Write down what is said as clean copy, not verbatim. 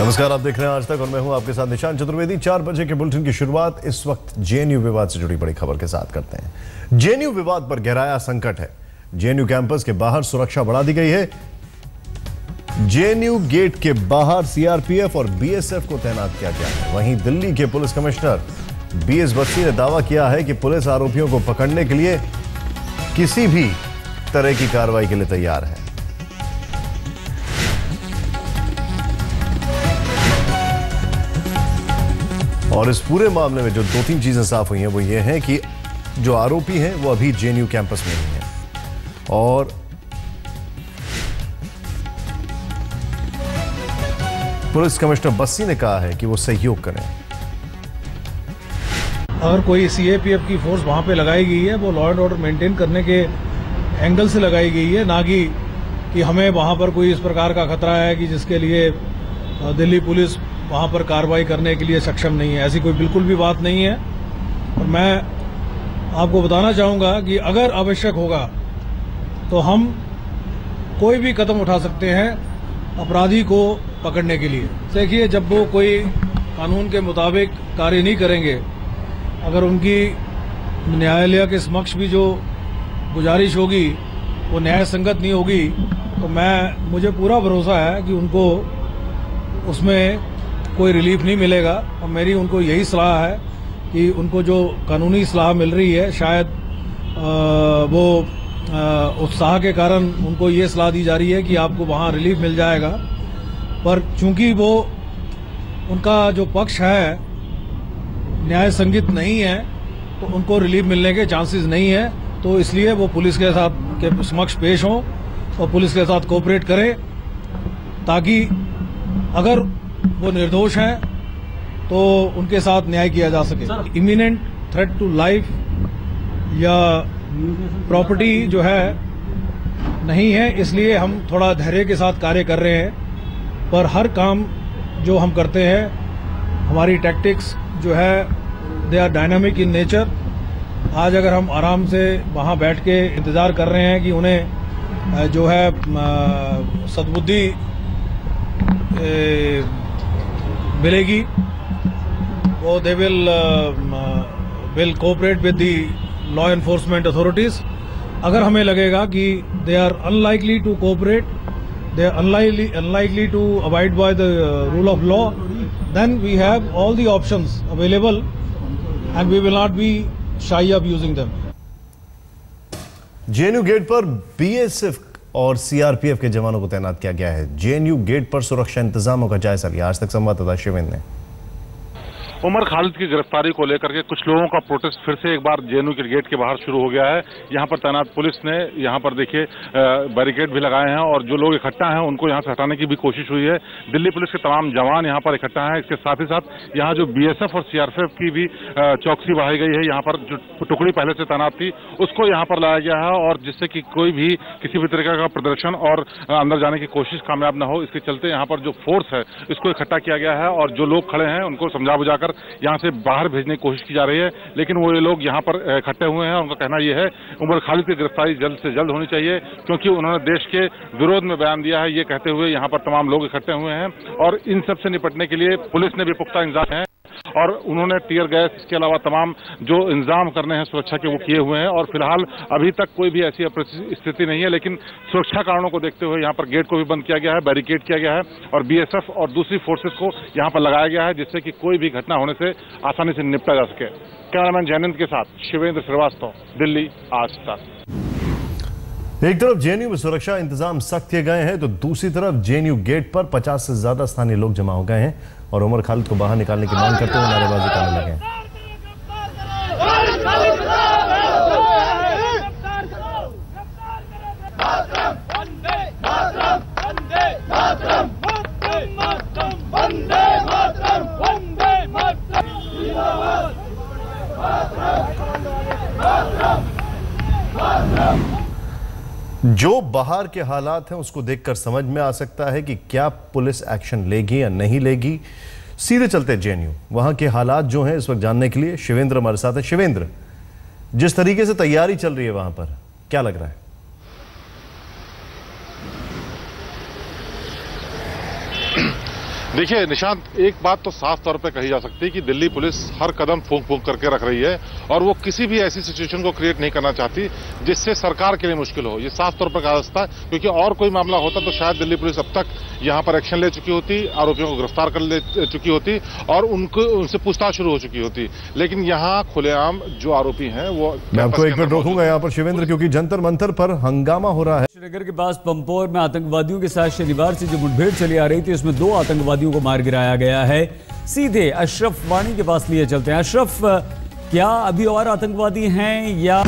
नमस्कार, आप देख रहे हैं आज तक और मैं हूं आपके साथ निशांत चतुर्वेदी। 4 बजे के बुलेटिन की शुरुआत इस वक्त जेएनयू विवाद से जुड़ी बड़ी खबर के साथ करते हैं। जेएनयू विवाद पर गहराया संकट है। जेएनयू कैंपस के बाहर सुरक्षा बढ़ा दी गई है। जेएनयू गेट के बाहर सीआरपीएफ और बीएसएफ को तैनात किया गया है। वहीं दिल्ली के पुलिस कमिश्नर BS बस्सी ने दावा किया है कि पुलिस आरोपियों को पकड़ने के लिए किसी भी तरह की कार्रवाई के लिए तैयार है। और इस पूरे मामले में जो 2-3 चीजें साफ हुई हैं वो ये हैं कि जो आरोपी हैं वो अभी जेएनयू कैंपस में ही हैं और पुलिस कमिश्नर बस्सी ने कहा है कि वो सहयोग करें। अगर कोई सीएपीएफ की फोर्स वहां पे लगाई गई है वो लॉ एंड ऑर्डर मेंटेन करने के एंगल से लगाई गई है, ना कि हमें वहां पर कोई इस प्रकार का खतरा है कि जिसके लिए दिल्ली पुलिस वहाँ पर कार्रवाई करने के लिए सक्षम नहीं है। ऐसी कोई बिल्कुल भी बात नहीं है। और मैं आपको बताना चाहूँगा कि अगर आवश्यक होगा तो हम कोई भी कदम उठा सकते हैं अपराधी को पकड़ने के लिए। देखिए, जब वो कोई कानून के मुताबिक कार्य नहीं करेंगे, अगर उनकी न्यायालय के समक्ष भी जो गुजारिश होगी वो न्याय संगत नहीं होगी, तो मुझे पूरा भरोसा है कि उनको उसमें कोई रिलीफ नहीं मिलेगा। और मेरी उनको यही सलाह है कि उनको जो कानूनी सलाह मिल रही है, शायद वो उत्साह के कारण उनको ये सलाह दी जा रही है कि आपको वहाँ रिलीफ मिल जाएगा, पर चूंकि वो उनका जो पक्ष है न्याय संगत नहीं है तो उनको रिलीफ मिलने के चांसेस नहीं है। तो इसलिए वो पुलिस के साथ के समक्ष पेश हों और पुलिस के साथ कोऑपरेट करें, ताकि अगर वो निर्दोष हैं तो उनके साथ न्याय किया जा सके। इमिनेंट थ्रेट टू लाइफ या प्रॉपर्टी जो है नहीं है, इसलिए हम थोड़ा धैर्य के साथ कार्य कर रहे हैं। पर हर काम जो हम करते हैं, हमारी टैक्टिक्स जो है they are dynamic in nature. आज अगर हम आराम से वहाँ बैठ के इंतज़ार कर रहे हैं कि उन्हें जो है सद्बुद्धि मिलेगी, वो they will cooperate with the law enforcement authorities. अगर हमें लगेगा कि they are unlikely to cooperate, they are unlikely to abide by the rule of law, then we have all the options available and we will not be shy of using them. JNU gate पर BSF और CRPF के जवानों को तैनात किया गया है। JNU gate पर सुरक्षा इंतजामों का जायजा लिया आज तक संवाददाता शिविम ने। उमर खालिद की गिरफ्तारी को लेकर के कुछ लोगों का प्रोटेस्ट फिर से एक बार जेएनयू के गेट के बाहर शुरू हो गया है। यहाँ पर तैनात पुलिस ने यहाँ पर देखिए बैरिकेड भी लगाए हैं और जो लोग इकट्ठा हैं उनको यहाँ से हटाने की भी कोशिश हुई है। दिल्ली पुलिस के तमाम जवान यहाँ पर इकट्ठा हैं। इसके साथ ही साथ यहाँ जो बीएसएफ और सीआरपीएफ की भी चौकसी बढ़ाई गई है। यहाँ पर जो टुकड़ी पहले से तैनात थी उसको यहाँ पर लाया गया है, और जिससे कि कोई भी किसी भी तरीके का प्रदर्शन और अंदर जाने की कोशिश कामयाब न हो, इसके चलते यहाँ पर जो फोर्स है इसको इकट्ठा किया गया है और जो लोग खड़े हैं उनको समझा बुझाकर यहाँ से बाहर भेजने की कोशिश की जा रही है। लेकिन वो ये लोग यहाँ पर इकट्ठे हुए हैं। उनका कहना यह है उमर खालिद की गिरफ्तारी जल्द से जल्द होनी चाहिए, क्योंकि उन्होंने देश के विरोध में बयान दिया है। ये कहते हुए यहाँ पर तमाम लोग इकट्ठे हुए हैं और इन सब से निपटने के लिए पुलिस ने भी पुख्ता इंतजाम है और उन्होंने टीयर गैस, इसके अलावा तमाम जो इंतजाम करने हैं सुरक्षा के वो किए हुए हैं। और फिलहाल अभी तक कोई भी ऐसी स्थिति नहीं है, लेकिन सुरक्षा कारणों को देखते हुए यहाँ पर गेट को भी बंद किया गया है, बैरिकेड किया गया है और बीएसएफ और दूसरी फोर्सेस को यहाँ पर लगाया गया है, जिससे कि कोई भी घटना होने से आसानी से निपटा जा सके। कैमरामैन जैनेंद्र के साथ शिवेंद्र श्रीवास्तव, दिल्ली आज तक। एक तरफ जेएनयू में सुरक्षा इंतजाम सख्त किए गए हैं तो दूसरी तरफ जेएनयू गेट पर 50 से ज्यादा स्थानीय लोग जमा हो गए हैं और उमर खालिद को बाहर निकालने की मांग करते हुए नारेबाजी करने लगे हैं। जो बाहर के हालात हैं उसको देखकर समझ में आ सकता है कि क्या पुलिस एक्शन लेगी या नहीं लेगी। सीधे चलते जेएनयू, वहां के हालात जो हैं इस वक्त जानने के लिए शिवेंद्र हमारे साथ हैं। शिवेंद्र, जिस तरीके से तैयारी चल रही है वहां पर क्या लग रहा है? देखिए निशांत, एक बात तो साफ तौर पे कही जा सकती है कि दिल्ली पुलिस हर कदम फूंक फूंक करके रख रही है और वो किसी भी ऐसी सिचुएशन को क्रिएट नहीं करना चाहती जिससे सरकार के लिए मुश्किल हो। ये साफ तौर पर कहा जा सकता है, क्योंकि और कोई मामला होता तो शायद दिल्ली पुलिस अब तक यहाँ पर एक्शन ले चुकी होती, आरोपियों को गिरफ्तार कर ले चुकी होती और उनसे पूछताछ शुरू हो चुकी होती, लेकिन यहाँ खुलेआम जो आरोपी हैं वो। मैं आपको एक मिनट रोकूंगा यहाँ पर शिवेंद्र, क्योंकि जंतर मंतर पर हंगामा हो रहा है। श्रीनगर के पास पंपोर में आतंकवादियों के साथ शनिवार से जो मुठभेड़ चली आ रही थी उसमें दो आतंकवादियों को मार गिराया गया है। सीधे अशरफ वाणी के पास लिए चलते हैं। अशरफ, क्या अभी और आतंकवादी हैं या